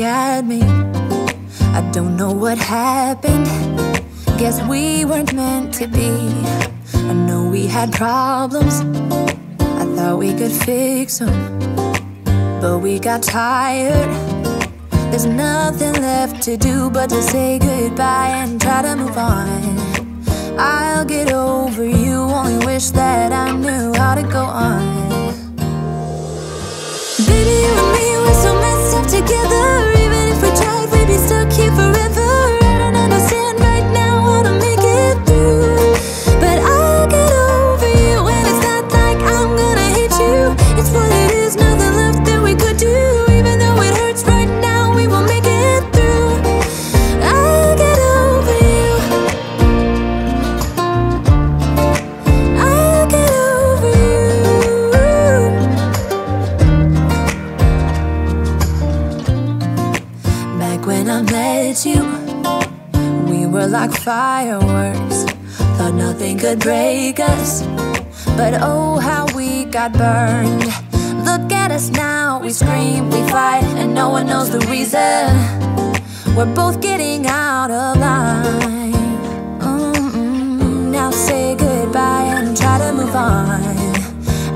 got me. I don't know what happened. Guess we weren't meant to be. I know we had problems. I thought we could fix them, but we got tired. There's nothing left to do but to say goodbye and try to move on. I'll get over you, only wish that I knew how to go on. Baby, you and me, we're so messed up together. Even if we tried, we'd be stuck here forever. I don't understand right now how to make it through, but I'll get over you. And it's not like I'm gonna hate you. It's what it is, nothing left that we could do. Even though it hurts right now, we will make it through. I'll get over you. I'll get over you. When I met you, we were like fireworks. Thought nothing could break us, but oh how we got burned. Look at us now, we scream, we fight, and no one knows the reason. We're both getting out of line. Now say goodbye and try to move on.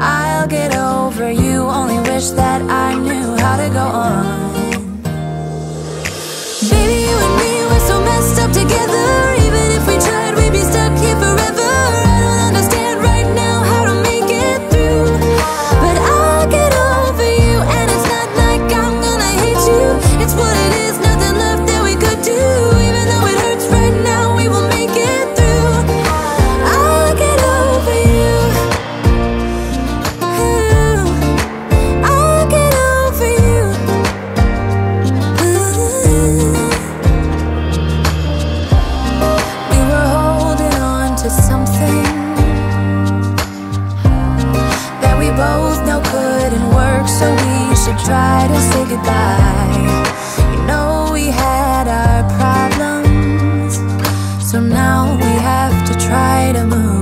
I'll get over you, only wish that I knew how to go on. Baby, you and me, we're so messed up together. Even if we tried, we'd be stuck here forever. I don't understand right now how to make it through, but I'll get over you. And it's not like I'm gonna hate you. It's what it is, nothing left that we could do. Even though it hurts right now, we will make it through. I'll get over you. I'll get over you. So we should try to say goodbye. You know we had our problems, so now we have to try to move.